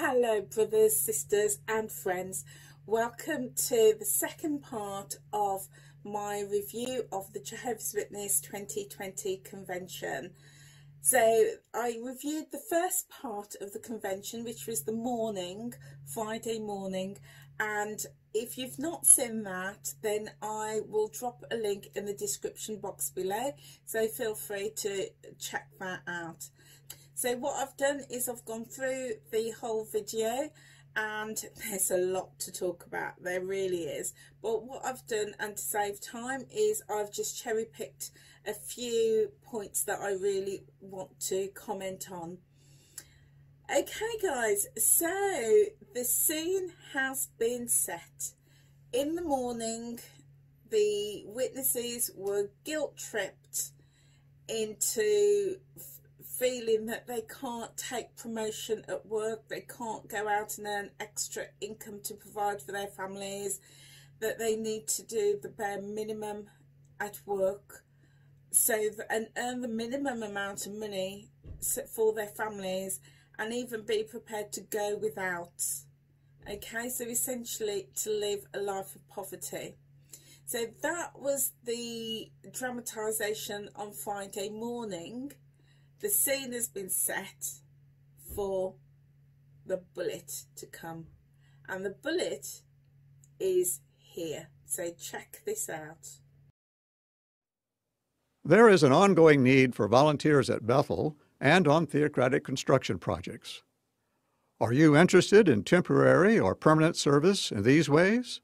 Hello brothers, sisters and friends, welcome to the second part of my review of the Jehovah's Witness 2020 convention. So I reviewed the first part of the convention, which was the morning, Friday morning, and if you've not seen that then I will drop a link in the description box below, so feel free to check that out. So what I've done is I've gone through the whole video and there's a lot to talk about, there really is. But what I've done, and to save time, is I've just cherry picked a few points that I really want to comment on. Okay guys, so the scene has been set. In the morning, the witnesses were guilt-tripped into feeling that they can't take promotion at work, they can't go out and earn extra income to provide for their families, that they need to do the bare minimum at work and earn the minimum amount of money for their families, and even be prepared to go without. Okay, so essentially to live a life of poverty. So that was the dramatisation on Friday morning. The scene has been set for the bullet to come, and the bullet is here, so check this out. There is an ongoing need for volunteers at Bethel and on theocratic construction projects. Are you interested in temporary or permanent service in these ways?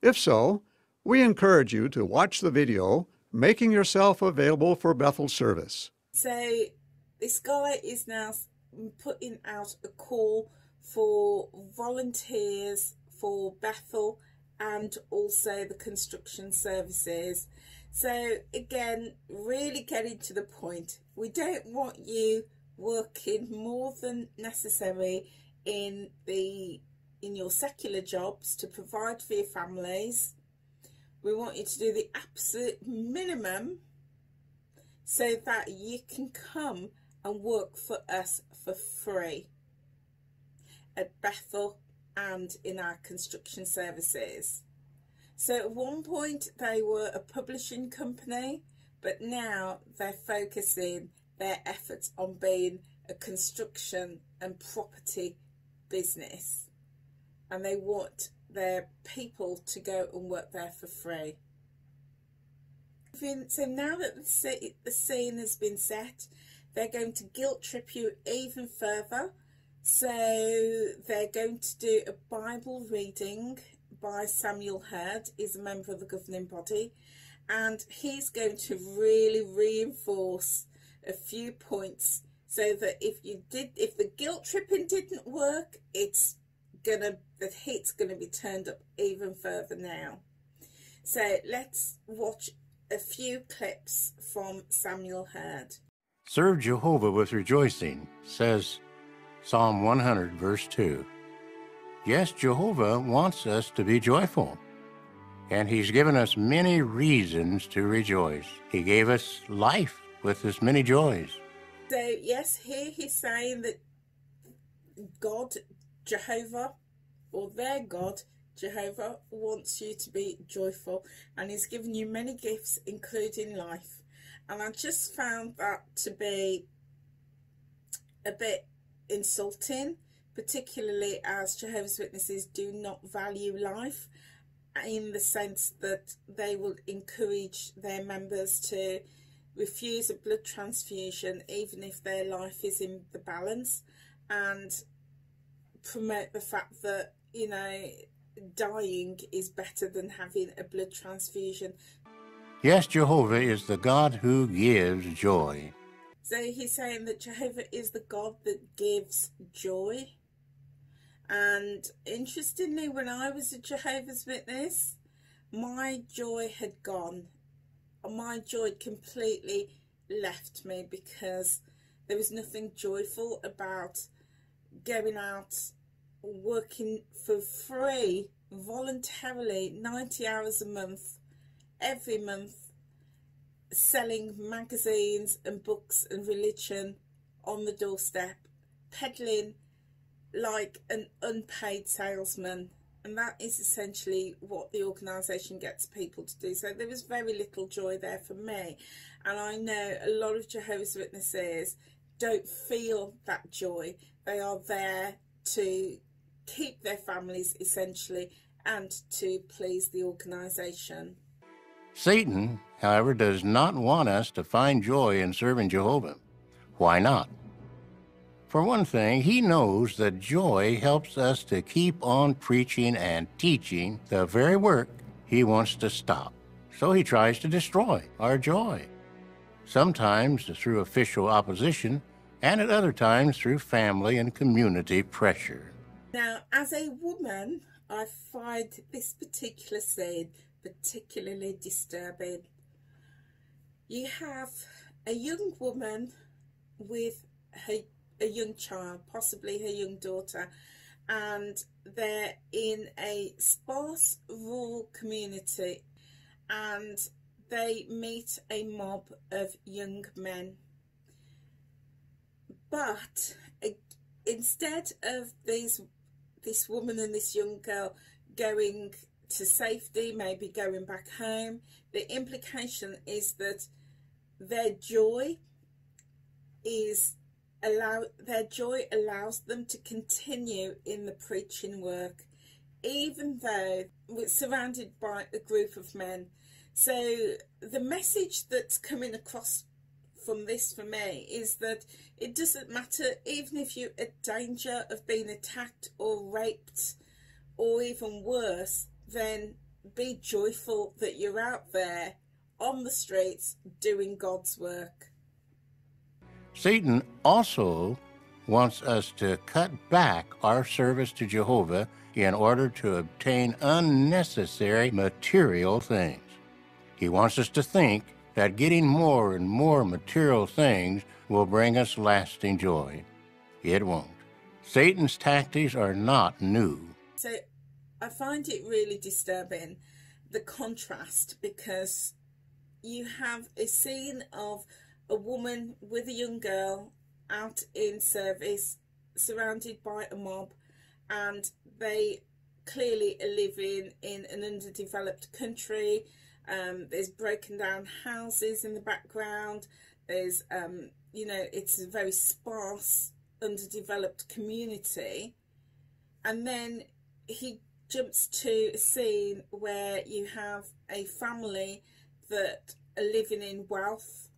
If so, we encourage you to watch the video Making Yourself Available for Bethel Service. So this guy is now putting out a call for volunteers for Bethel and also the construction services. So again, really getting to the point, we don't want you working more than necessary in your secular jobs to provide for your families. We want you to do the absolute minimum so that you can come and work for us for free at Bethel and in our construction services. So at one point they were a publishing company, but now they're focusing their efforts on being a construction and property business, and they want their people to go and work there for free. So now that the scene has been set, they're going to guilt trip you even further. So they're going to do a Bible reading by Samuel Heard, is a member of the Governing Body, and he's going to really reinforce a few points so that if the guilt tripping didn't work, the heat's gonna be turned up even further now. So let's watch a few clips from Samuel Heard. Serve Jehovah with rejoicing, says Psalm 100, verse 2. Yes, Jehovah wants us to be joyful, and he's given us many reasons to rejoice. He gave us life with his many joys. So yes, here he's saying that God, Jehovah, or their God, Jehovah, wants you to be joyful, and he's given you many gifts including life. And I just found that to be a bit insulting, particularly as Jehovah's Witnesses do not value life, in the sense that they will encourage their members to refuse a blood transfusion even if their life is in the balance, and promote the fact that, you know, dying is better than having a blood transfusion. Yes, Jehovah is the God who gives joy. So he's saying that Jehovah is the God that gives joy. And interestingly, when I was a Jehovah's Witness, my joy had gone. My joy completely left me because there was nothing joyful about going out working for free, voluntarily, 90 hours a month, every month, selling magazines and books and religion on the doorstep, peddling like an unpaid salesman, and that is essentially what the organisation gets people to do. So there was very little joy there for me, and I know a lot of Jehovah's Witnesses don't feel that joy. They are there to keep their families essentially and to please the organisation. Satan, however, does not want us to find joy in serving Jehovah. Why not? For one thing, he knows that joy helps us to keep on preaching and teaching the very work he wants to stop. So he tries to destroy our joy, sometimes through official opposition, and at other times through family and community pressure. Now, as a woman, I find this particular scene particularly disturbing. You have a young woman with a young child, possibly her young daughter, and they're in a sparse rural community, and they meet a mob of young men. But instead of this woman and this young girl going to safety, maybe going back home, the implication is that their joy allows them to continue in the preaching work, even though we're surrounded by a group of men. So the message that's coming across from this for me is that it doesn't matter, even if you're at danger of being attacked or raped or even worse, then be joyful that you're out there on the streets doing God's work. Satan also wants us to cut back our service to Jehovah in order to obtain unnecessary material things. He wants us to think that getting more and more material things will bring us lasting joy. It won't. Satan's tactics are not new. So I find it really disturbing, the contrast, because you have a scene of a woman with a young girl out in service, surrounded by a mob, and they clearly are living in an underdeveloped country. There's broken down houses in the background. There's, you know, it's a very sparse, underdeveloped community. And then he jumps to a scene where you have a family that are living in wealth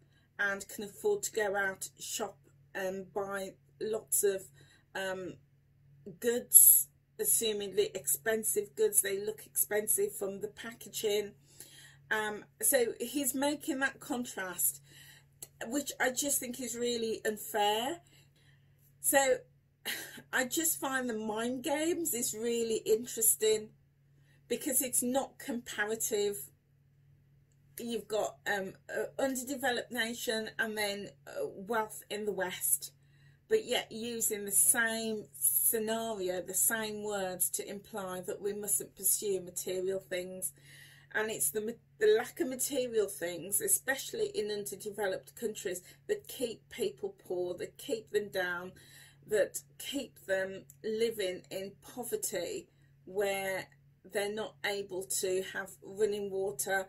and can afford to go out, shop and buy lots of goods, assumedly expensive goods. They look expensive from the packaging. So he's making that contrast, which I just think is really unfair. So I just find the mind games is really interesting because it's not comparative. You've got underdeveloped nation and then wealth in the West, but yet using the same scenario, the same words to imply that we mustn't pursue material things. And it's the lack of material things, especially in underdeveloped countries, that keep people poor, that keep them down, that keep them living in poverty, where they're not able to have running water,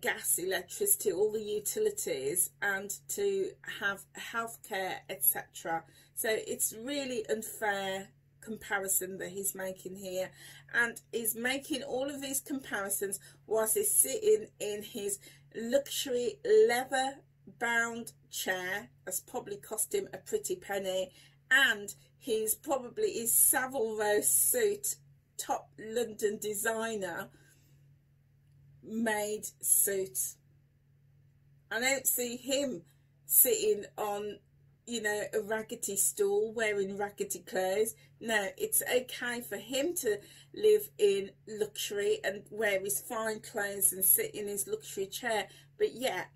gas, electricity, all the utilities, and to have healthcare, etc. So it's really unfair comparison that he's making here, and he's making all of these comparisons whilst he's sitting in his luxury leather bound chair that's probably cost him a pretty penny, and he's probably his Savile Row suit, top London designer made suit. I don't see him sitting on, you know, a raggedy stool wearing raggedy clothes. No, it's okay for him to live in luxury and wear his fine clothes and sit in his luxury chair, but yet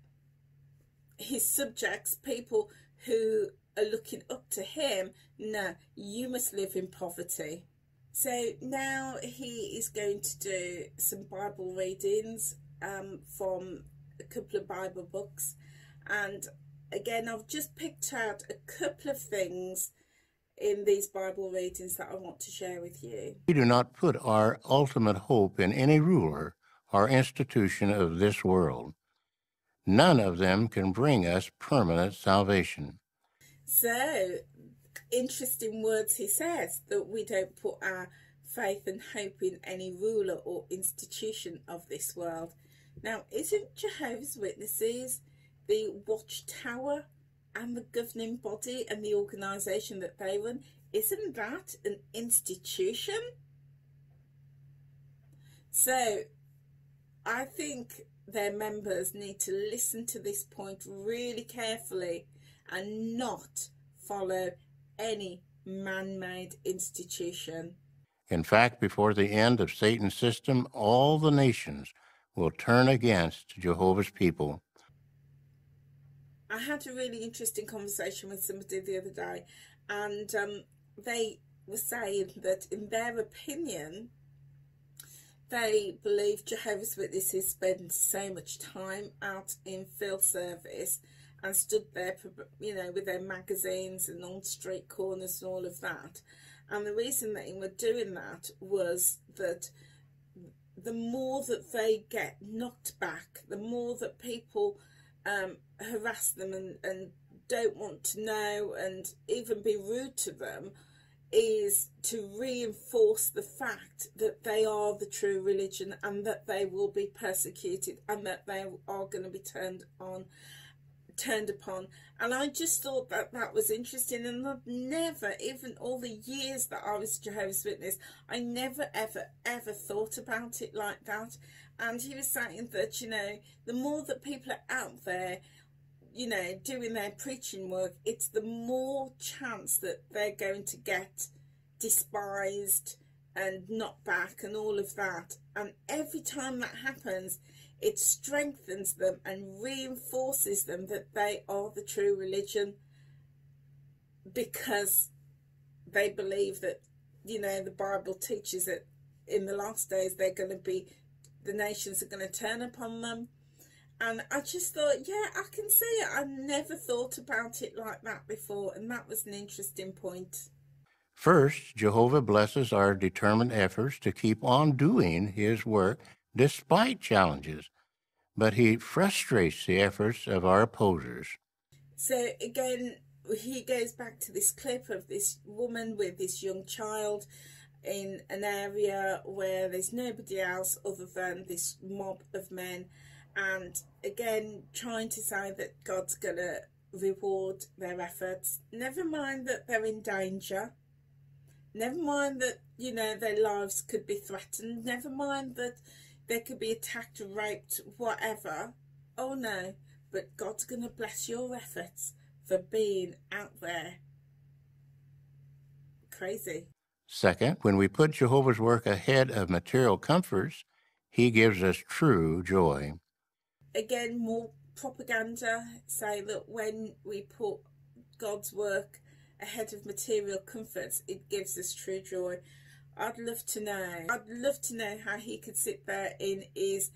his subjects, people who are looking up to him, no, you must live in poverty. So now he is going to do some Bible readings from a couple of Bible books. And again, I've just picked out a couple of things in these Bible readings that I want to share with you. We do not put our ultimate hope in any ruler or institution of this world. None of them can bring us permanent salvation. So, interesting words he says, that we don't put our faith and hope in any ruler or institution of this world. Now, isn't Jehovah's Witnesses the Watchtower and the Governing Body and the organisation that they run, isn't that an institution? So I think their members need to listen to this point really carefully and not follow any man-made institution. In fact, before the end of Satan's system, all the nations will turn against Jehovah's people. I had a really interesting conversation with somebody the other day, and they were saying that in their opinion, they believe Jehovah's Witnesses spend so much time out in field service and stood there, you know, with their magazines and on street corners and all of that. And the reason that they were doing that was that the more that they get knocked back, the more that people harass them and don't want to know and even be rude to them, is to reinforce the fact that they are the true religion and that they will be persecuted and that they are going to be turned upon. And I just thought that that was interesting, and I've never, even all the years that I was Jehovah's Witness, I never ever thought about it like that. And he was saying that, you know, the more that people are out there, you know, doing their preaching work, it's the more chance that they're going to get despised and knocked back and all of that. And every time that happens, it strengthens them and reinforces them that they are the true religion, because they believe that, you know, the Bible teaches that in the last days they're going to be, the nations are going to turn upon them. And I just thought, yeah, I can see it. I never thought about it like that before, and that was an interesting point. First, Jehovah blesses our determined efforts to keep on doing his work despite challenges, but he frustrates the efforts of our opposers. So again, he goes back to this clip of this woman with this young child in an area where there's nobody else other than this mob of men, and again trying to say that God's gonna reward their efforts. Never mind that they're in danger, never mind that, you know, their lives could be threatened, never mind that they could be attacked, raped, whatever. Oh no, but God's going to bless your efforts for being out there. Crazy. Second, when we put Jehovah's work ahead of material comforts, he gives us true joy. Again, more propaganda, saying that when we put God's work ahead of material comforts, it gives us true joy. I'd love to know how he could sit there in his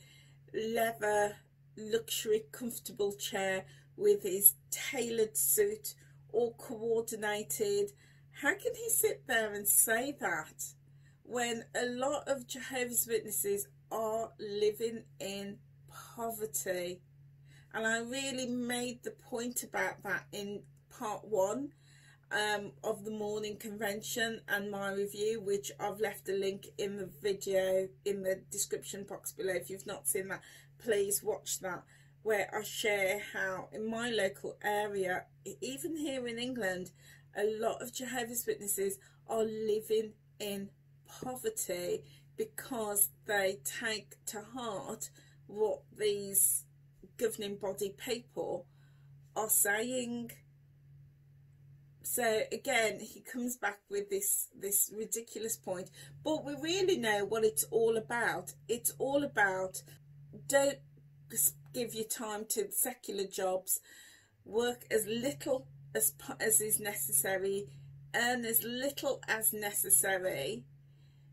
leather, luxury, comfortable chair with his tailored suit, all coordinated. How can he sit there and say that when a lot of Jehovah's Witnesses are living in poverty? And I really made the point about that in part one of the morning convention and my review, which I've left a link in the video in the description box below. If you've not seen that, please watch that, where I share how in my local area, even here in England, a lot of Jehovah's Witnesses are living in poverty because they take to heart what these Governing Body people are saying. So again, he comes back with this ridiculous point, but we really know what it's all about. It's all about, don't give your time to secular jobs, work as little as is necessary, earn as little as necessary,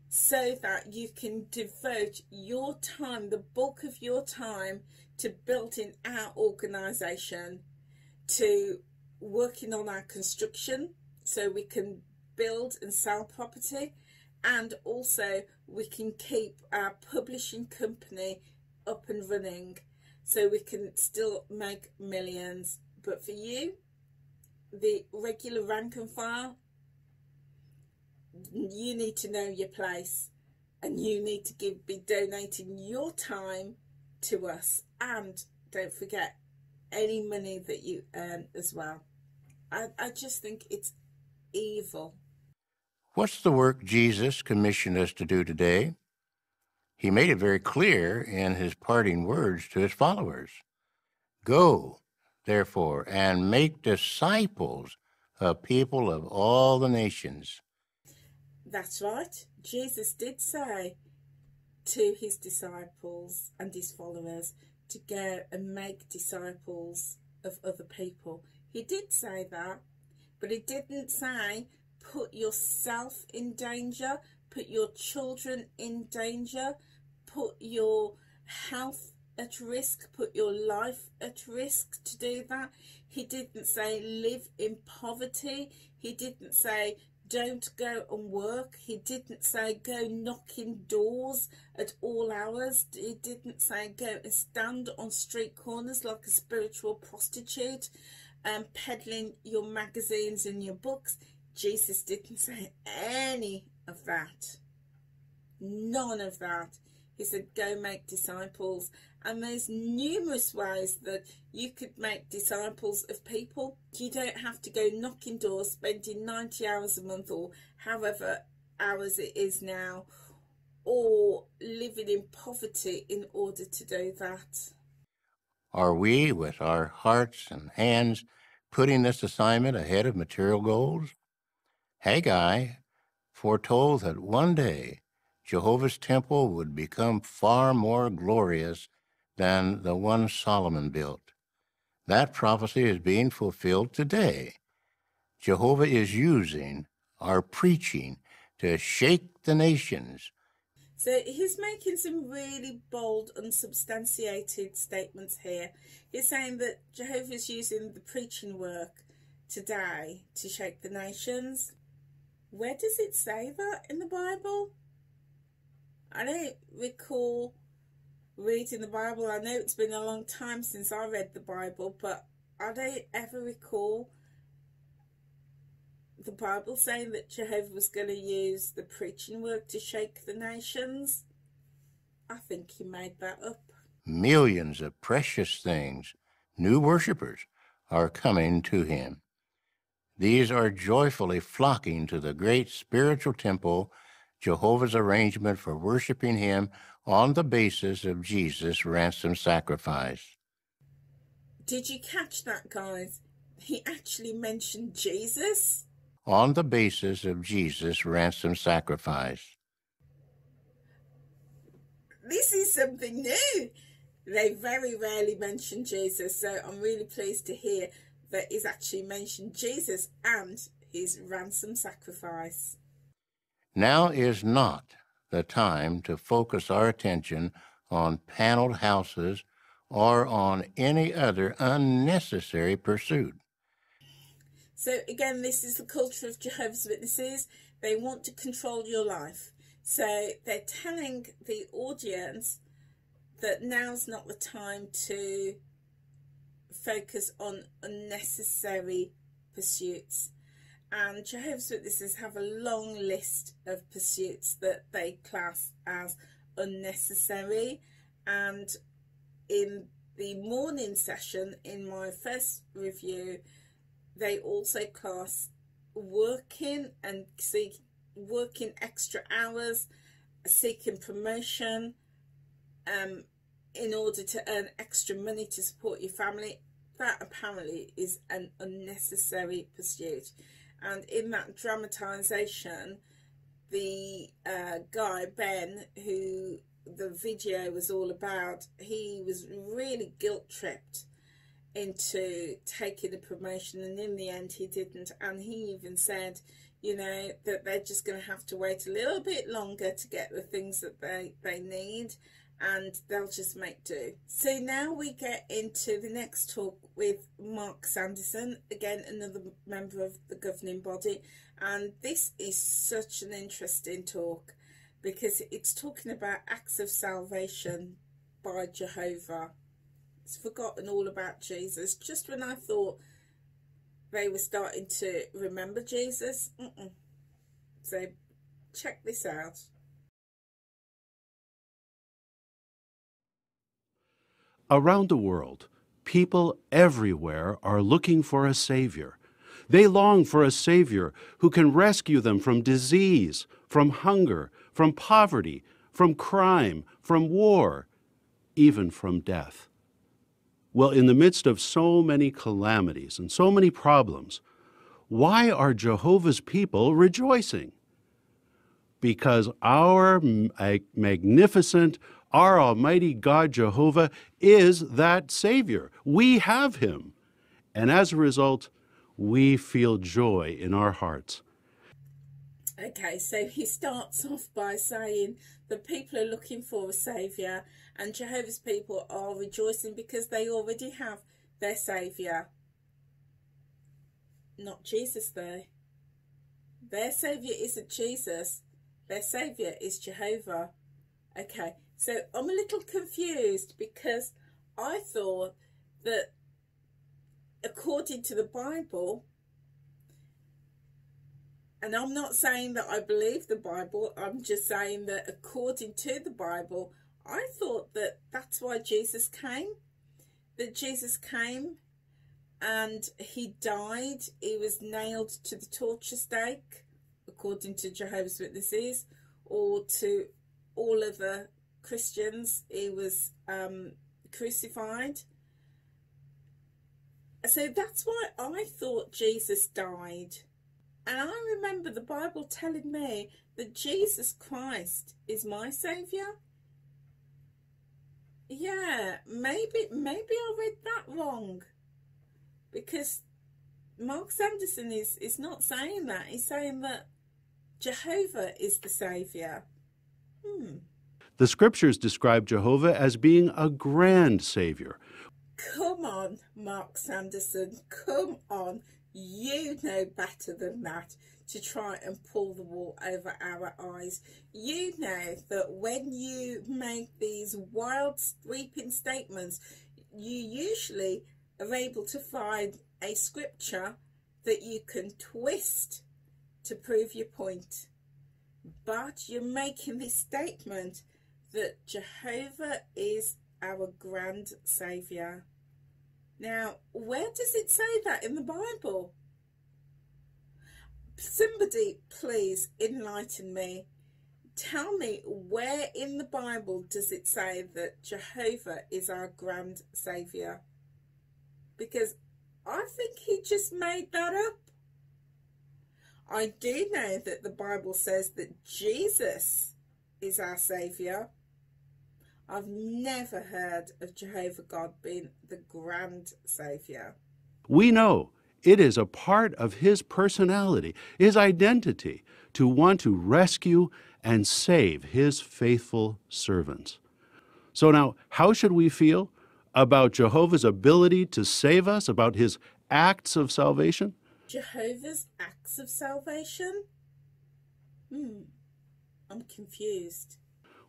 so that you can devote your time, the bulk of your time, to building our organisation, to working on our construction so we can build and sell property, and also we can keep our publishing company up and running so we can still make millions. But for you, the regular rank and file, you need to know your place, and you need to be donating your time to us, and don't forget any money that you earn as well. I just think it's evil. What's the work Jesus commissioned us to do today? He made it very clear in his parting words to his followers. Go, therefore, and make disciples of people of all the nations. That's right. Jesus did say to his disciples and his followers to go and make disciples of other people. He did say that, but he didn't say put yourself in danger, put your children in danger, put your health at risk, put your life at risk to do that. He didn't say live in poverty. He didn't say don't go and work. He didn't say go knocking doors at all hours. He didn't say go and stand on street corners like a spiritual prostitute and peddling your magazines and your books. Jesus didn't say any of that. None of that. He said go make disciples. And there's numerous ways that you could make disciples of people. You don't have to go knocking doors, spending 90 hours a month or however hours it is now, or living in poverty in order to do that. Are we, with our hearts and hands, putting this assignment ahead of material goals? Haggai foretold that one day Jehovah's temple would become far more glorious than the one Solomon built. That prophecy is being fulfilled today. Jehovah is using our preaching to shake the nations. So he's making some really bold, unsubstantiated statements here. He's saying that Jehovah's using the preaching work today to shake the nations. Where does it say that in the Bible? I don't recall reading the Bible. I know it's been a long time since I read the Bible, but I don't ever recall the Bible saying that Jehovah was going to use the preaching work to shake the nations. I think he made that up. Millions of precious things, new worshippers, are coming to him. These are joyfully flocking to the great spiritual temple, Jehovah's arrangement for worshiping him on the basis of Jesus' ransom sacrifice. Did you catch that, guys? He actually mentioned Jesus? On the basis of Jesus' ransom sacrifice. This is something new. They very rarely mention Jesus, so I'm really pleased to hear that he's actually mentioned Jesus and his ransom sacrifice. Now is not the time to focus our attention on paneled houses or on any other unnecessary pursuit. So again, this is the culture of Jehovah's Witnesses. They want to control your life. So they're telling the audience that now's not the time to focus on unnecessary pursuits. And Jehovah's Witnesses have a long list of pursuits that they class as unnecessary. And in the morning session, in my first review, they also class working and working extra hours, seeking promotion in order to earn extra money to support your family. That apparently is an unnecessary pursuit. And in that dramatization, the guy, Ben, who the video was all about, he was really guilt-tripped into taking a promotion, and in the end he didn't. And he even said, you know, that they're just going to have to wait a little bit longer to get the things that they need, and they'll just make do. So now we get into the next talk with Mark Sanderson, again another member of the governing body, And this is such an interesting talk because it's talking about acts of salvation by Jehovah. It's forgotten all about Jesus. Just when I thought they were starting to remember Jesus. So check this out. Around the world, people everywhere are looking for a savior. They long for a savior who can rescue them from disease, from hunger, from poverty, from crime, from war, even from death. Well, in the midst of so many calamities and so many problems, why are Jehovah's people rejoicing? Because our magnificent, our almighty God Jehovah is that Savior. We have him. And as a result, we feel joy in our hearts. Okay, so he starts off by saying the people are looking for a Savior and Jehovah's people are rejoicing because they already have their Savior. Not Jesus, though. Their Savior isn't Jesus. Their Savior is Jehovah. Okay, so I'm a little confused because I thought that according to the Bible, and I'm not saying that I believe the Bible, I'm just saying that according to the Bible, I thought that that's why Jesus came, that Jesus came and he died. He was nailed to the torture stake, according to Jehovah's Witnesses, or to all other Christians, he was crucified. So that's why I thought Jesus died. And I remember the Bible telling me that Jesus Christ is my Saviour. Yeah, maybe I read that wrong. Because Mark Sanderson is not saying that. He's saying that Jehovah is the Saviour. The scriptures describe Jehovah as being a grand Saviour. Come on, Mark Sanderson, come on. You know better than that to try and pull the wool over our eyes. You know that when you make these wild, sweeping statements, you usually are able to find a scripture that you can twist to prove your point. But you're making this statement that Jehovah is our grand Saviour. Now, where does it say that in the Bible? Somebody please enlighten me. Tell me where in the Bible does it say that Jehovah is our grand Saviour? Because I think he just made that up. I do know that the Bible says that Jesus is our Saviour. I've never heard of Jehovah God being the grand Saviour. We know it is a part of his personality, his identity, to want to rescue and save his faithful servants. So now, how should we feel about Jehovah's ability to save us, about his acts of salvation? Jehovah's acts of salvation? I'm confused.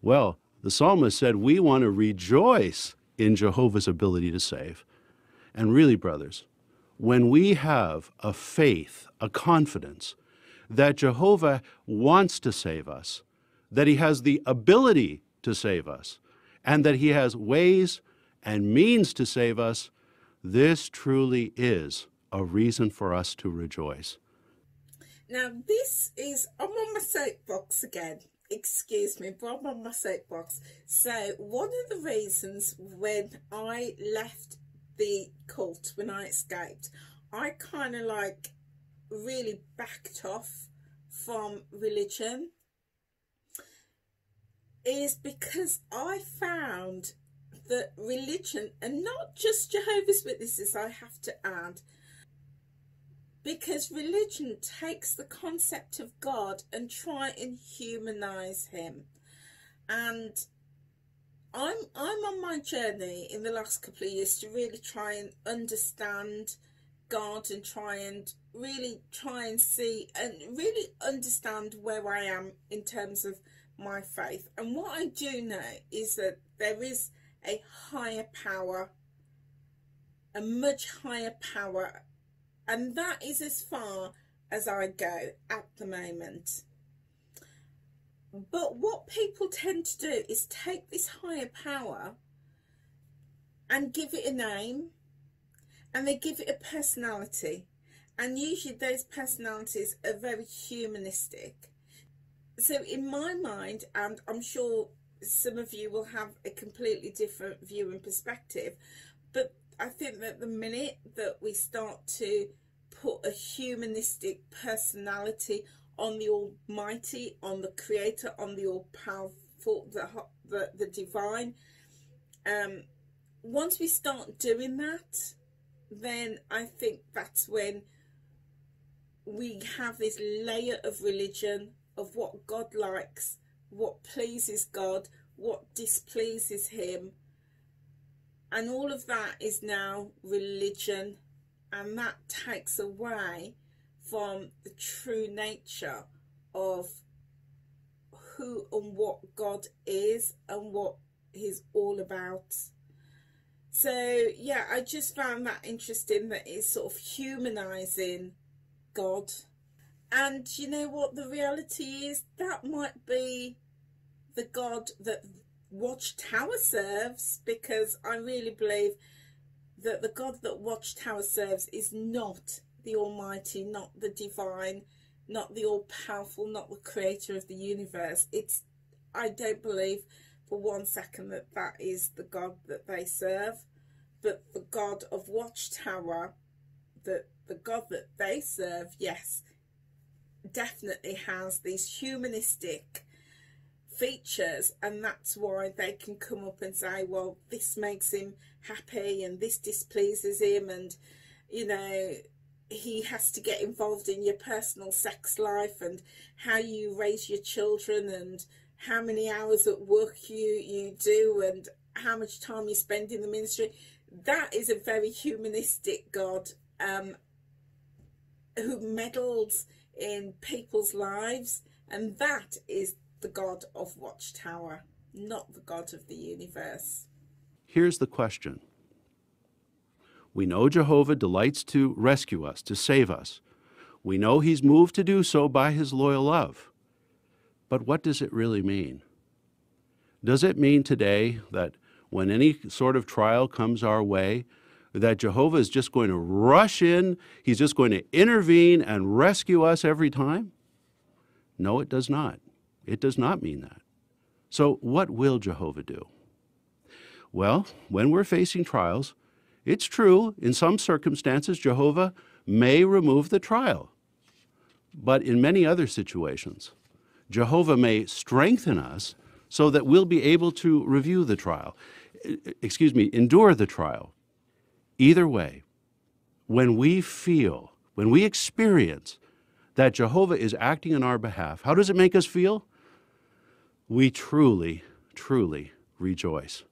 Well, the psalmist said, we want to rejoice in Jehovah's ability to save. And really, brothers, when we have a faith, a confidence that Jehovah wants to save us, that he has the ability to save us, and that he has ways and means to save us, this truly is a reason for us to rejoice. Now, this is, I'm on my soapbox again. Excuse me, but I'm on my soapbox. So one of the reasons when I left the cult, when I escaped, I kind of like really backed off from religion is because I found that religion, and not just Jehovah's Witnesses, I have to add, because religion takes the concept of God and try and humanize him. And I'm on my journey in the last couple of years to really try and understand God and try and really try and see and really understand where I am in terms of my faith. And what I do know is that there is a higher power, a much higher power, and that is as far as I go at the moment. But what people tend to do is take this higher power and give it a name, and they give it a personality, and usually those personalities are very humanistic. So in my mind, and I'm sure some of you will have a completely different view and perspective, but I think that the minute that we start to put a humanistic personality on the Almighty, on the Creator, on the all-powerful, the divine, once we start doing that, then I think that's when we have this layer of religion, of what God likes, what pleases God, what displeases him, and all of that is now religion, and that takes away from the true nature of who and what God is and what he's all about. So yeah, I just found that interesting, that it's sort of humanizing God. And you know what, the reality is that might be the God that Watchtower serves, because I really believe that the God that Watchtower serves is not the Almighty, not the divine, not the all-powerful, not the Creator of the universe. It's, I don't believe for one second that that is the God that they serve, but the God of Watchtower, the God that they serve, yes, definitely has these humanistic features, and that's why they can come up and say, well, this makes him happy and this displeases him, and you know, he has to get involved in your personal sex life and how you raise your children and how many hours at work you do and how much time you spend in the ministry. That is a very humanistic God who meddles in people's lives, and that is the God of Watchtower, not the God of the universe. Here's the question. We know Jehovah delights to rescue us, to save us. We know he's moved to do so by his loyal love. But what does it really mean? Does it mean today that when any sort of trial comes our way, that Jehovah is just going to rush in, he's just going to intervene and rescue us every time? No, it does not. It does not mean that. So what will Jehovah do? Well, when we're facing trials, it's true, in some circumstances, Jehovah may remove the trial. But in many other situations, Jehovah may strengthen us so that we'll be able to endure the trial. Either way, when we feel, when we experience that Jehovah is acting on our behalf, how does it make us feel? We truly, truly rejoice.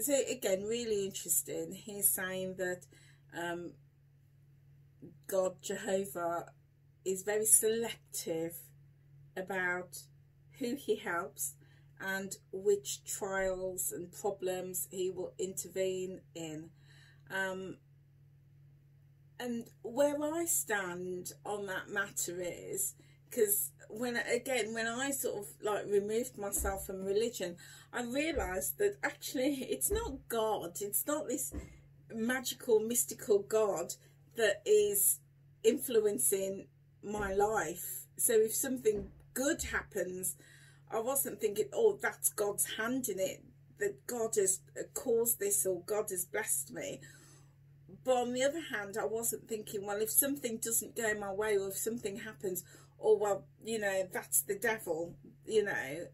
So again, really interesting. He's saying that God, Jehovah, is very selective about who he helps and which trials and problems he will intervene in. And where I stand on that matter is, because when I sort of like removed myself from religion, I realised that actually it's not God, it's not this magical, mystical God that is influencing my life. So if something good happens, I wasn't thinking, oh, that's God's hand in it, that God has caused this or God has blessed me. But on the other hand, I wasn't thinking, well, if something doesn't go my way or if something happens, or well, you know, that's the devil, you know,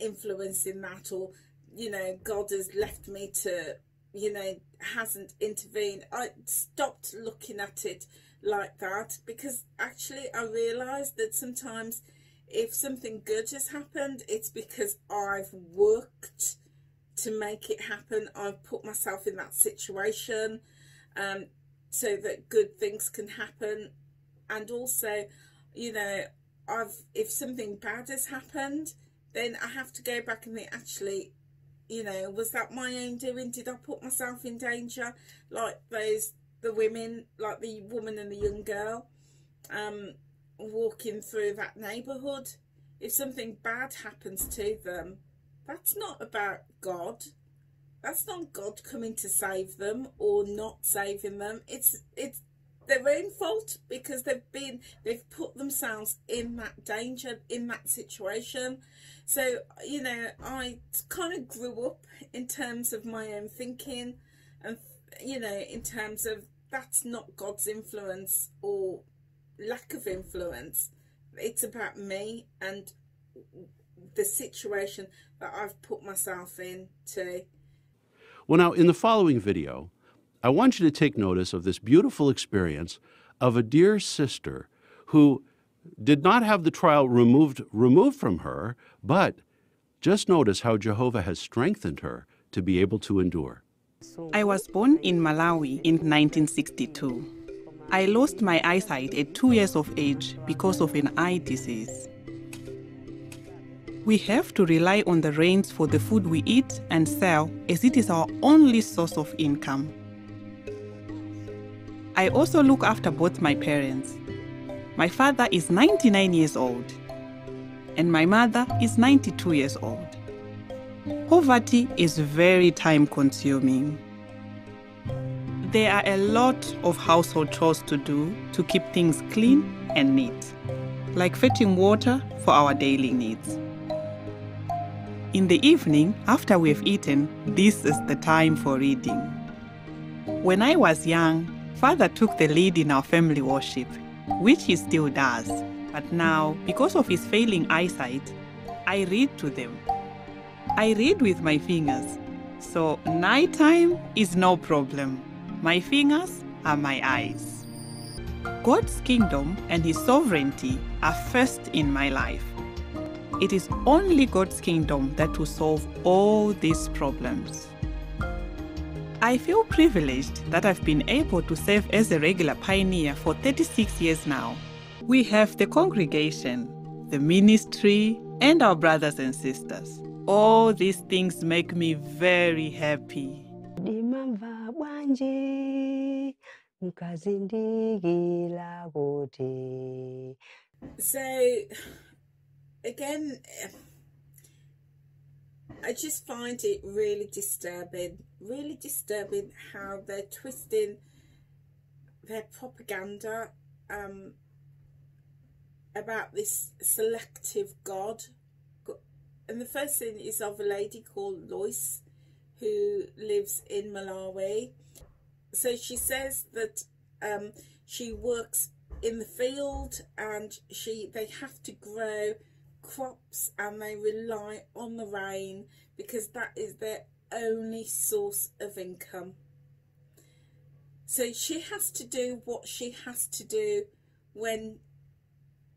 influencing that, or, you know, God has left me to, you know, hasn't intervened. I stopped looking at it like that, because actually I realised that sometimes if something good has happened, it's because I've worked to make it happen. I've put myself in that situation. so that good things can happen. And also, you know, if something bad has happened, then I have to go back and think, actually, you know, was that my own doing? Did I put myself in danger? Like like the woman and the young girl walking through that neighbourhood. If something bad happens to them, that's not about God. That's not God coming to save them or not saving them. It's their own fault, because they've put themselves in that danger, in that situation. So, you know, I kind of grew up in terms of my own thinking, and, you know, in terms of that's not God's influence or lack of influence. It's about me and the situation that I've put myself into. Well, now, in the following video, I want you to take notice of this beautiful experience of a dear sister who did not have the trial removed from her, but just notice how Jehovah has strengthened her to be able to endure. I was born in Malawi in 1962. I lost my eyesight at 2 years of age because of an eye disease. We have to rely on the rains for the food we eat and sell, as it is our only source of income. I also look after both my parents. My father is 99 years old, and my mother is 92 years old. Poverty is very time-consuming. There are a lot of household chores to do to keep things clean and neat, like fetching water for our daily needs. In the evening, after we have eaten, this is the time for reading. When I was young, Father took the lead in our family worship, which he still does. But now, because of his failing eyesight, I read to them. I read with my fingers, so nighttime is no problem. My fingers are my eyes. God's kingdom and his sovereignty are first in my life. It is only God's kingdom that will solve all these problems. I feel privileged that I've been able to serve as a regular pioneer for 36 years now. We have the congregation, the ministry, and our brothers and sisters. All these things make me very happy. So, again, I just find it really disturbing how they're twisting their propaganda about this selective God. And the first thing is of a lady called Lois, who lives in Malawi. So she says that she works in the field, and they have to grow crops, and they rely on the rain because that is their only source of income. So she has to do what she has to do when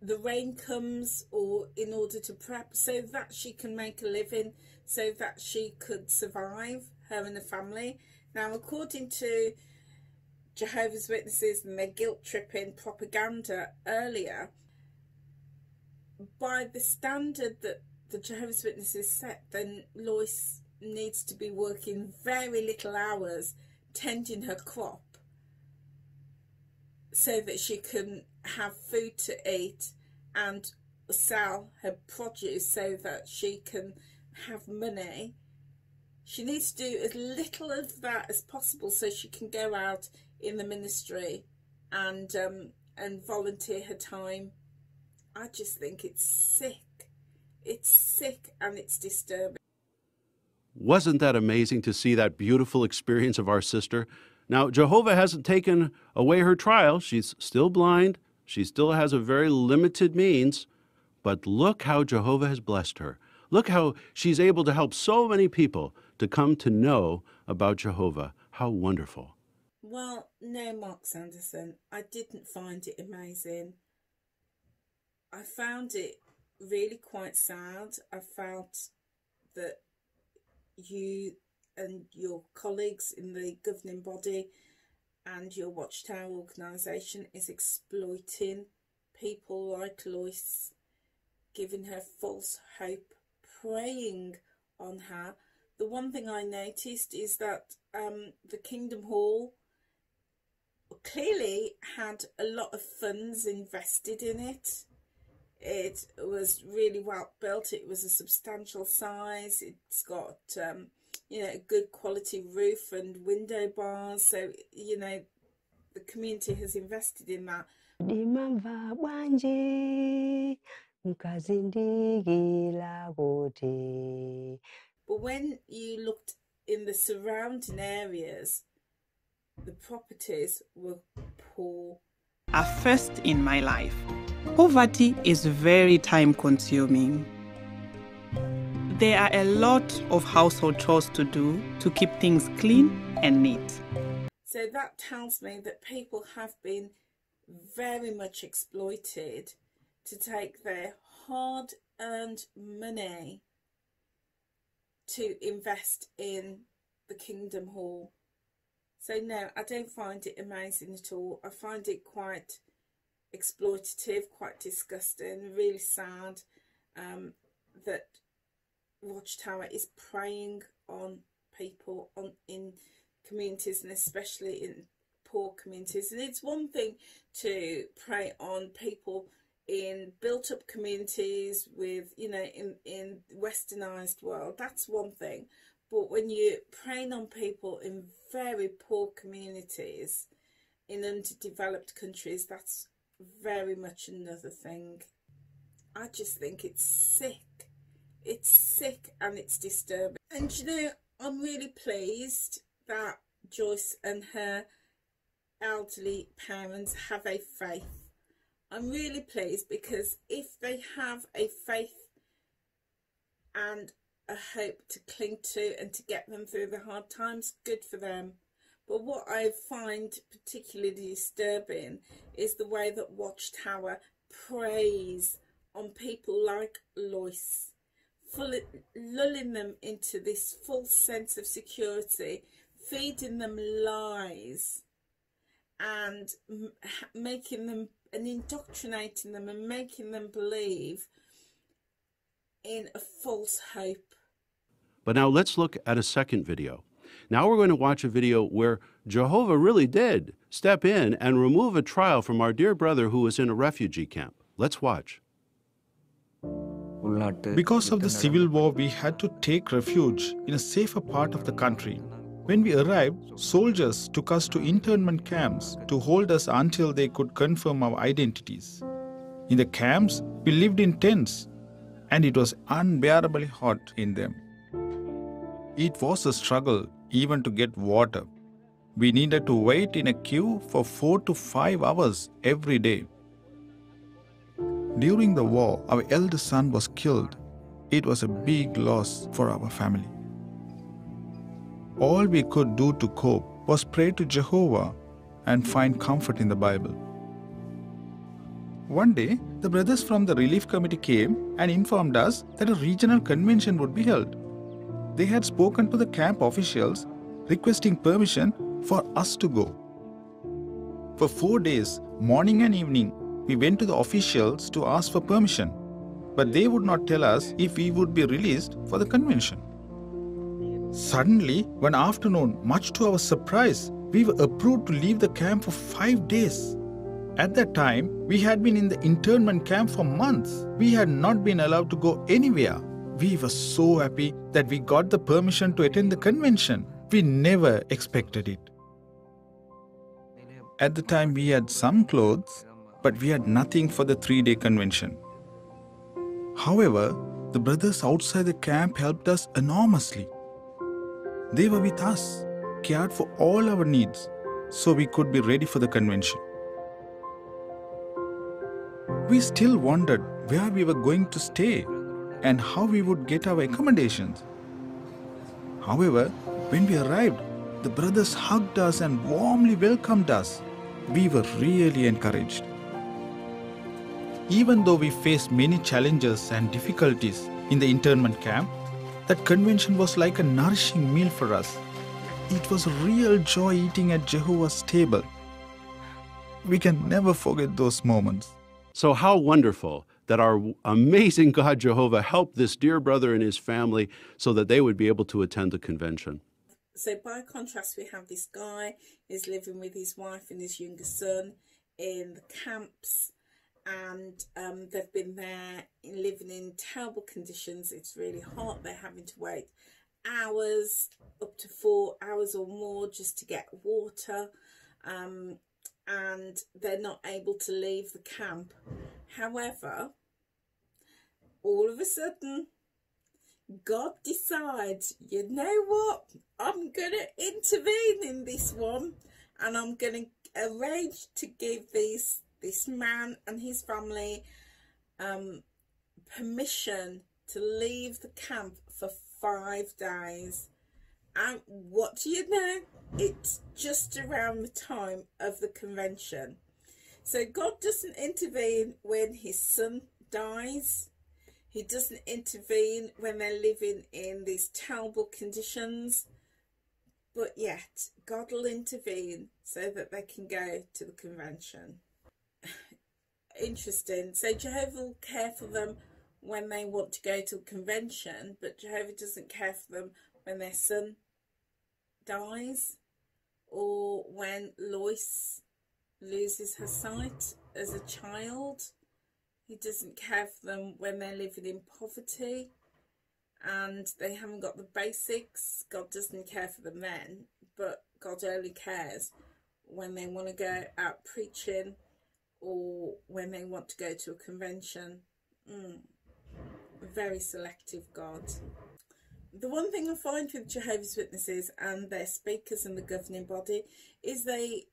the rain comes, or in order to prep, so that she can make a living, so that she could survive, her and the family. Now, according to Jehovah's Witnesses and their guilt-tripping propaganda earlier, by the standard that the Jehovah's Witnesses set, then Lois needs to be working very little hours tending her crop so that she can have food to eat and sell her produce so that she can have money. She needs to do as little of that as possible so she can go out in the ministry and volunteer her time. I just think it's sick. It's sick, and it's disturbing. Wasn't that amazing to see that beautiful experience of our sister? Now, Jehovah hasn't taken away her trial. She's still blind. She still has a very limited means. But look how Jehovah has blessed her. Look how she's able to help so many people to come to know about Jehovah. How wonderful. Well, no, Mark Sanderson, I didn't find it amazing. I found it really quite sad. I felt that you and your colleagues in the governing body and your Watchtower organisation is exploiting people like Lois, giving her false hope, preying on her. The one thing I noticed is that the Kingdom Hall clearly had a lot of funds invested in it. It was really well built. It was a substantial size. It's got you know, a good quality roof and window bars, so you know the community has invested in that. But when you looked in the surrounding areas, the properties were poor. A first in my life, poverty is very time-consuming. There are a lot of household chores to do to keep things clean and neat. So that tells me that people have been very much exploited to take their hard-earned money to invest in the Kingdom Hall. So no, I don't find it amazing at all. I find it quite exploitative, quite disgusting, really sad that Watchtower is preying on people in communities, and especially in poor communities. And it's one thing to prey on people in built-up communities with, you know, in westernised world, that's one thing. But when you're preying on people in very poor communities, in underdeveloped countries, that's very much another thing. I just think it's sick. It's sick and it's disturbing. And you know, I'm really pleased that Joyce and her elderly parents have a faith. I'm really pleased, because if they have a faith and a hope to cling to and to get them through the hard times, good for them. But what I find particularly disturbing is the way that Watchtower preys on people like Lois, lulling them into this false sense of security, feeding them lies and making them and indoctrinating them and making them believe in a false hope. But now let's look at a second video. Now we're going to watch a video where Jehovah really did step in and remove a trial from our dear brother who was in a refugee camp. Let's watch. Because of the civil war, we had to take refuge in a safer part of the country. When we arrived, soldiers took us to internment camps to hold us until they could confirm our identities. In the camps, we lived in tents, and it was unbearably hot in them. It was a struggle even to get water. We needed to wait in a queue for 4 to 5 hours every day. During the war, our eldest son was killed. It was a big loss for our family. All we could do to cope was pray to Jehovah and find comfort in the Bible. One day, the brothers from the relief committee came and informed us that a regional convention would be held. They had spoken to the camp officials, requesting permission for us to go. For 4 days, morning and evening, we went to the officials to ask for permission, but they would not tell us if we would be released for the convention. Suddenly, one afternoon, much to our surprise, we were approved to leave the camp for 5 days. At that time, we had been in the internment camp for months. We had not been allowed to go anywhere. We were so happy that we got the permission to attend the convention. We never expected it. At the time, we had some clothes, but we had nothing for the 3-day convention. However, the brothers outside the camp helped us enormously. They were with us, cared for all our needs, so we could be ready for the convention. We still wondered where we were going to stay and how we would get our accommodations. However, when we arrived, the brothers hugged us and warmly welcomed us. We were really encouraged. Even though we faced many challenges and difficulties in the internment camp, that convention was like a nourishing meal for us. It was real joy eating at Jehovah's table. We can never forget those moments. So how wonderful that our amazing God Jehovah helped this dear brother and his family so that they would be able to attend the convention. So by contrast, we have this guy who's living with his wife and his younger son in the camps, and they've been there living in terrible conditions. It's really hot. They're having to wait hours, up to 4 hours or more, just to get water, and they're not able to leave the camp. However, all of a sudden, God decides, you know what, I'm going to intervene in this one, and I'm going to arrange to give this man and his family permission to leave the camp for 5 days. And what do you know? It's just around the time of the convention. So God doesn't intervene when his son dies. He doesn't intervene when they're living in these terrible conditions. But yet, God will intervene so that they can go to the convention. Interesting. So Jehovah will care for them when they want to go to the convention, but Jehovah doesn't care for them when their son dies or when Lois loses her sight as a child. He doesn't care for them when they're living in poverty and they haven't got the basics. God doesn't care for them then, but God only cares when they want to go out preaching or when they want to go to a convention. Very selective God. The one thing I find with Jehovah's Witnesses and their speakers and the governing body is they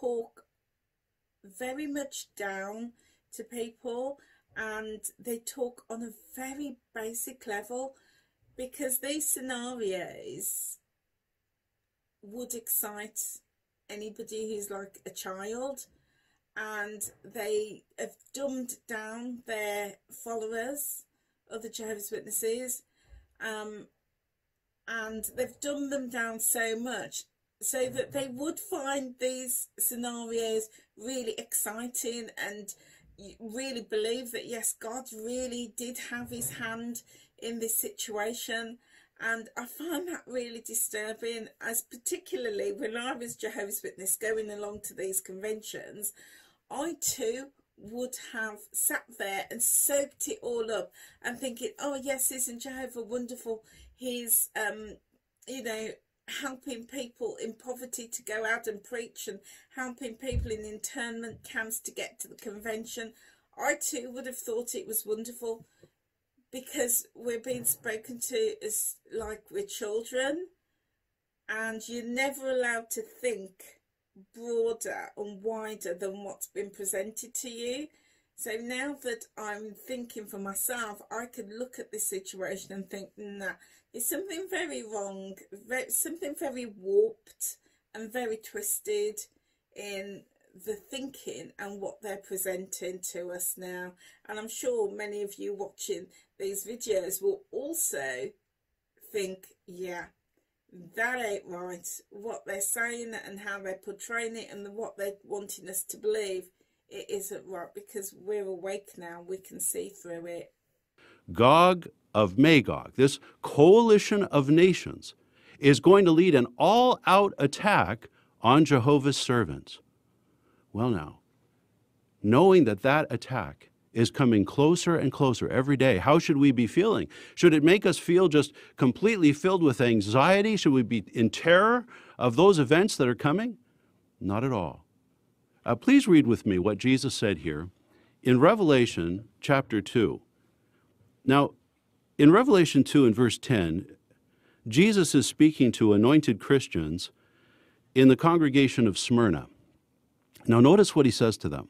talk very much down to people, and they talk on a very basic level, because these scenarios would excite anybody who's like a child, and they have dumbed down their followers, other Jehovah's Witnesses, and they've dumbed them down so much so that they would find these scenarios really exciting and really believe that, yes, God really did have his hand in this situation. And I find that really disturbing, as particularly when I was Jehovah's Witness going along to these conventions, I too would have sat there and soaked it all up and thinking, oh yes, isn't Jehovah wonderful? He's, you know, helping people in poverty to go out and preach and helping people in internment camps to get to the convention. I too would have thought it was wonderful, because we're being spoken to as like we're children, and you're never allowed to think broader and wider than what's been presented to you. So now that I'm thinking for myself, I could look at this situation and think, nah, there's something very wrong, something very warped and very twisted in the thinking and what they're presenting to us now. And I'm sure many of you watching these videos will also think, yeah, that ain't right. What they're saying and how they're portraying it and what they're wanting us to believe, it isn't right, because we're awake now. We can see through it. Gog of Magog, this coalition of nations, is going to lead an all-out attack on Jehovah's servants. Well, now, knowing that that attack is coming closer and closer every day, how should we be feeling? Should it make us feel just completely filled with anxiety? Should we be in terror of those events that are coming? Not at all. Please read with me what Jesus said here in Revelation chapter 2. Now, in Revelation 2 and verse 10, Jesus is speaking to anointed Christians in the congregation of Smyrna. Now, notice what he says to them.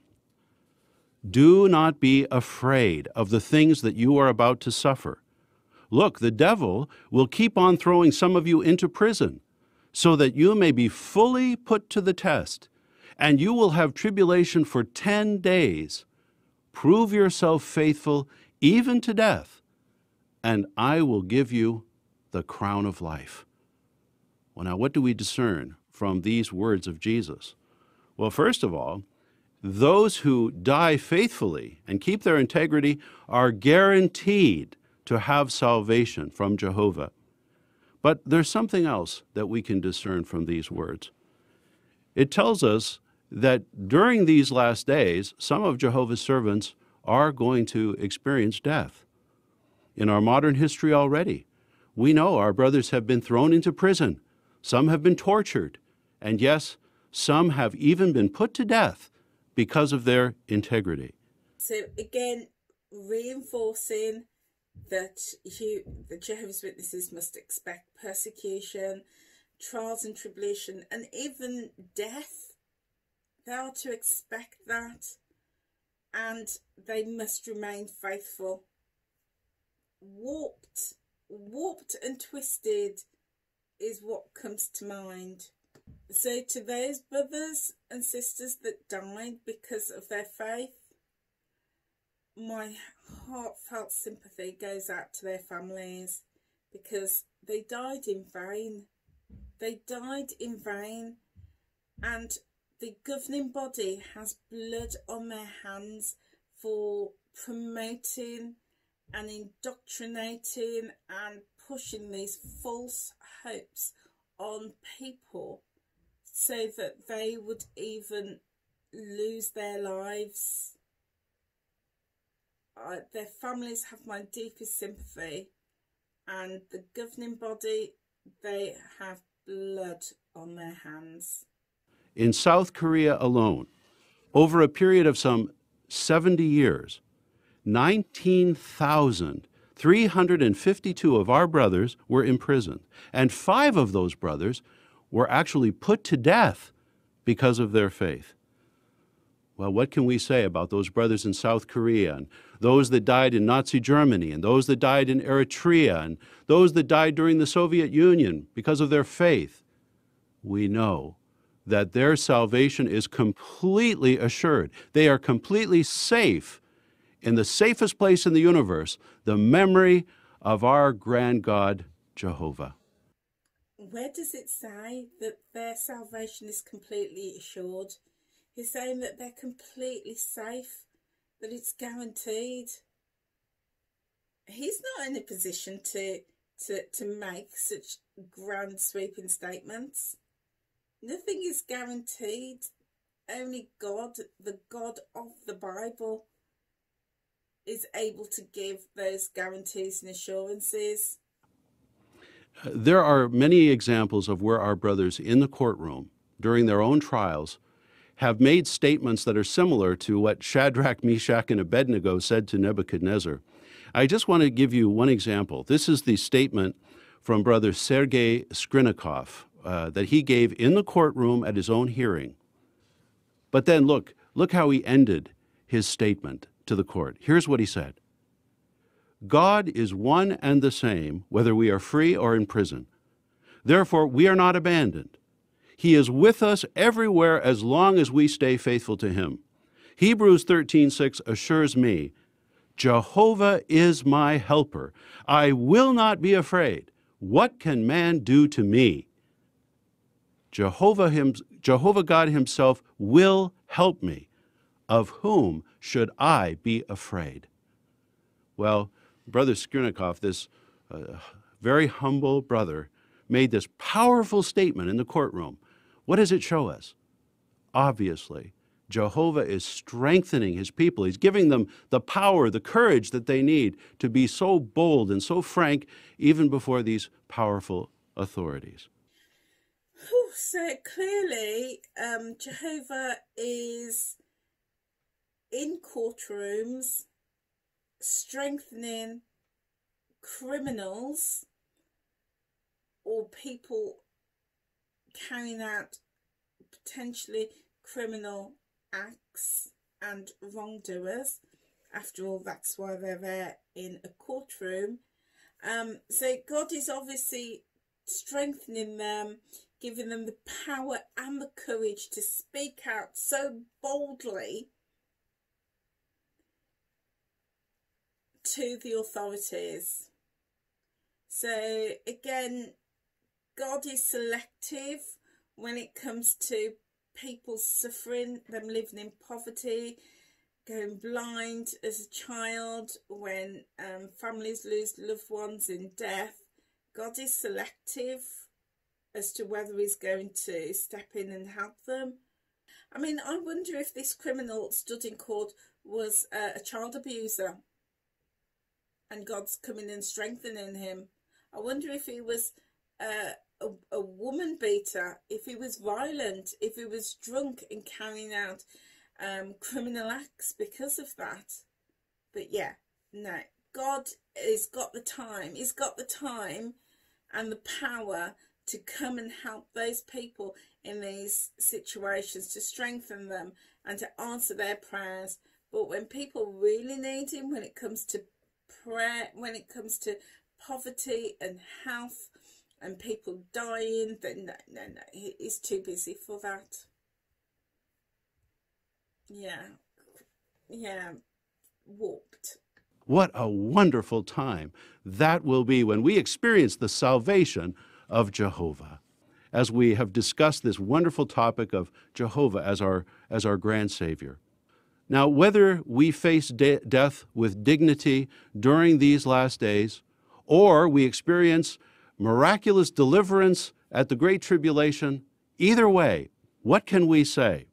Do not be afraid of the things that you are about to suffer. Look, the devil will keep on throwing some of you into prison so that you may be fully put to the test, and you will have tribulation for 10 days. Prove yourself faithful even to death, and I will give you the crown of life. Well, now, what do we discern from these words of Jesus? Well, first of all, those who die faithfully and keep their integrity are guaranteed to have salvation from Jehovah. But there's something else that we can discern from these words. It tells us that during these last days, some of Jehovah's servants are going to experience death. In our modern history already, we know our brothers have been thrown into prison. Some have been tortured. And yes, some have even been put to death because of their integrity. So again, reinforcing that the Jehovah's Witnesses must expect persecution, trials and tribulation, and even death. They are to expect that, and they must remain faithful. Warped and twisted is what comes to mind. So to those brothers and sisters that died because of their faith, my heartfelt sympathy goes out to their families, because they died in vain. They died in vain, and the governing body has blood on their hands for promoting and indoctrinating and pushing these false hopes on people so that they would even lose their lives. Their families have my deepest sympathy, and the governing body, they have blood on their hands. In South Korea alone, over a period of some 70 years, 19,352 of our brothers were imprisoned, and 5 of those brothers were actually put to death because of their faith. Well, what can we say about those brothers in South Korea, and those that died in Nazi Germany, and those that died in Eritrea, and those that died during the Soviet Union because of their faith? We know that their salvation is completely assured. They are completely safe in the safest place in the universe, the memory of our grand God, Jehovah. Where does it say that their salvation is completely assured? He's saying that they're completely safe, that it's guaranteed. He's not in a position to make such grand sweeping statements. Nothing is guaranteed. Only God, the God of the Bible, is able to give those guarantees and assurances. There are many examples of where our brothers in the courtroom, during their own trials, have made statements that are similar to what Shadrach, Meshach, and Abednego said to Nebuchadnezzar. I just want to give you one example. This is the statement from Brother Sergey Skrynnikov that he gave in the courtroom at his own hearing. But then look how he ended his statement to the court. Here's what he said. God is one and the same, whether we are free or in prison. Therefore, we are not abandoned. He is with us everywhere as long as we stay faithful to him. Hebrews 13:6 assures me, Jehovah is my helper. I will not be afraid. What can man do to me? Jehovah God himself will help me. Of whom should I be afraid? Well, Brother Skrynnikov, this very humble brother, made this powerful statement in the courtroom. What does it show us? Obviously, Jehovah is strengthening his people. He's giving them the power, the courage that they need to be so bold and so frank, even before these powerful authorities. Oh, so clearly, Jehovah is in courtrooms strengthening criminals or people carrying out potentially criminal acts and wrongdoers. After all, that's why they're there in a courtroom. So God is obviously strengthening them, giving them the power and the courage to speak out so boldly to the authorities. So again, God is selective when it comes to people suffering, them living in poverty, going blind as a child, when families lose loved ones in death. God is selective as to whether he's going to step in and help them. I mean, I wonder if this criminal stood in court was a child abuser and God's coming and strengthening him. I wonder if he was a woman beater, if he was violent, if he was drunk and carrying out criminal acts because of that. But yeah, no, God has got the time. He's got the time and the power to come and help those people in these situations, to strengthen them and to answer their prayers. But when people really need him, when it comes to prayer, when it comes to poverty and health and people dying, then no, he's too busy for that. Yeah, warped. What a wonderful time that will be when we experience the salvation of Jehovah. As we have discussed this wonderful topic of Jehovah as our grand Savior. Now, whether we face death with dignity during these last days, or we experience miraculous deliverance at the Great Tribulation, either way, what can we say?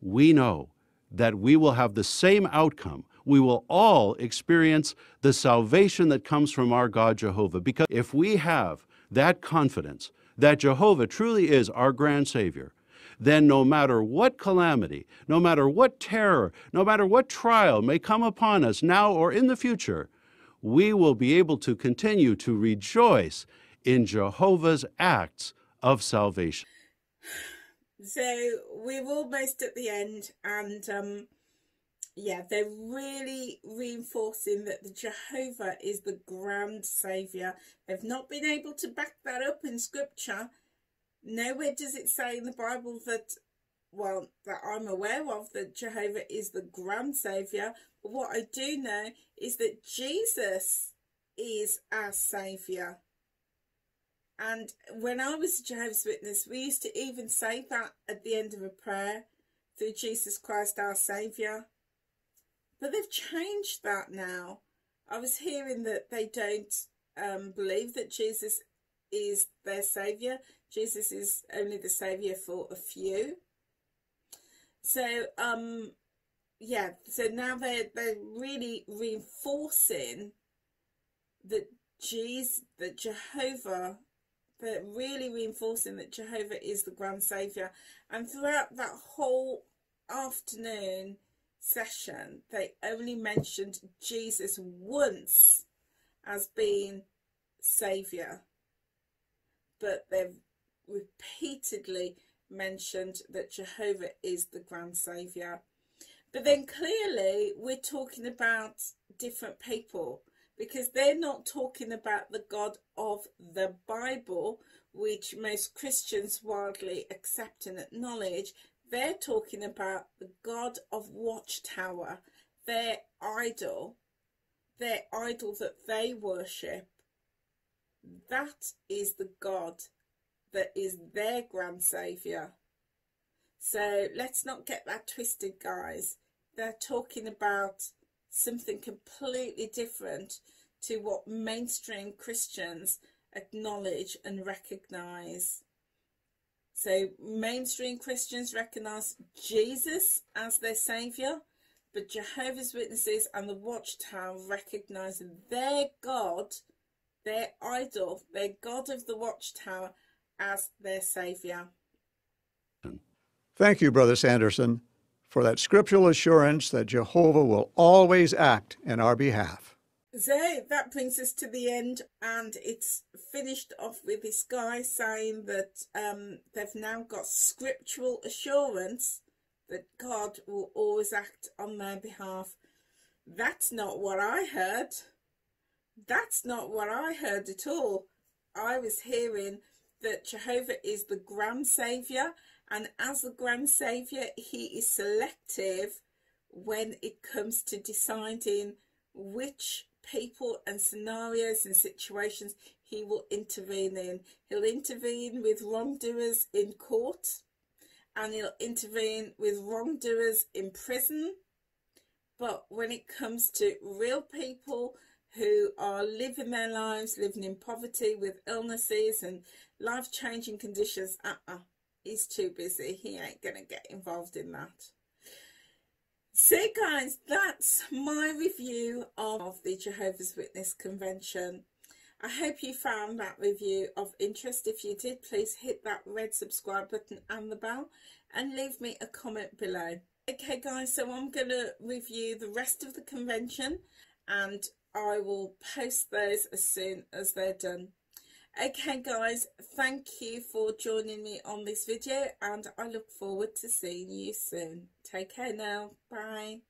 We know that we will have the same outcome. We will all experience the salvation that comes from our God Jehovah, because if we have that confidence that Jehovah truly is our grand Savior, then no matter what calamity, no matter what terror, no matter what trial may come upon us now or in the future, we will be able to continue to rejoice in Jehovah's acts of salvation. So we're almost at the end, and yeah, they're really reinforcing that the Jehovah is the grand Saviour. They've not been able to back that up in Scripture. Nowhere does it say in the Bible that, well, that I'm aware of, that Jehovah is the grand Saviour. But what I do know is that Jesus is our Saviour. And when I was a Jehovah's Witness, we used to even say that at the end of a prayer, through Jesus Christ our Saviour. But they've changed that now. I was hearing that they don't believe that Jesus is their Saviour. Jesus is only the Saviour for a few. So, yeah, so now they're really reinforcing that Jehovah is the grand Saviour. And throughout that whole afternoon session, they only mentioned Jesus once as being Saviour, but they've repeatedly mentioned that Jehovah is the grand Saviour. But then clearly we're talking about different people, because they're not talking about the God of the Bible, which most Christians widely accept and acknowledge. They're talking about the God of Watchtower, their idol that they worship. That is the God that is their grand Saviour. So let's not get that twisted, guys. They're talking about something completely different to what mainstream Christians acknowledge and recognise. So mainstream Christians recognise Jesus as their Saviour, but Jehovah's Witnesses and the Watchtower recognise their God, their idol, their God of the Watchtower, as their Saviour. Thank you, Brother Sanderson, for that scriptural assurance that Jehovah will always act in our behalf. So that brings us to the end, and it's finished off with this guy saying that they've now got scriptural assurance that God will always act on their behalf. That's not what I heard. That's not what I heard at all. I was hearing that Jehovah is the grand Saviour, and as the grand Saviour, he is selective when it comes to deciding which people and scenarios and situations he will intervene in. He'll intervene with wrongdoers in court, and he'll intervene with wrongdoers in prison. But when it comes to real people who are living their lives, living in poverty with illnesses and life-changing conditions, he's too busy. He ain't going to get involved in that. So guys, that's my review of the Jehovah's Witness Convention. I hope you found that review of interest. If you did, please hit that red subscribe button and the bell and leave me a comment below. Okay guys, so I'm going to review the rest of the convention and I will post those as soon as they're done. Okay guys, thank you for joining me on this video and I look forward to seeing you soon. Take care now. Bye.